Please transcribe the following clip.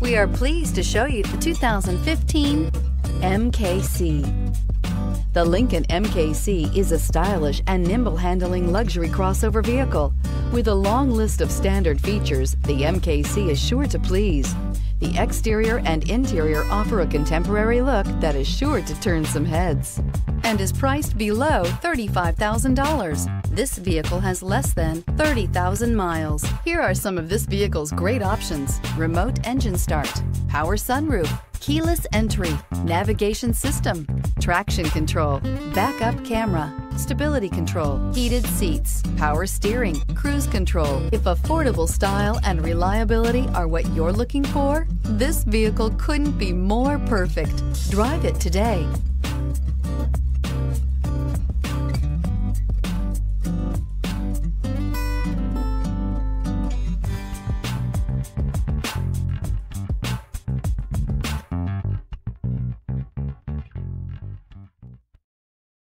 We are pleased to show you the 2015 MKC. The Lincoln MKC is a stylish and nimble-handling luxury crossover vehicle. With a long list of standard features, the MKC is sure to please. The exterior and interior offer a contemporary look that is sure to turn some heads and is priced below $35,000. This vehicle has less than 30,000 miles. Here are some of this vehicle's great options: remote engine start, power sunroof, keyless entry, navigation system, traction control, backup camera, stability control, heated seats, power steering, cruise control. If affordable style and reliability are what you're looking for, this vehicle couldn't be more perfect. Drive it today.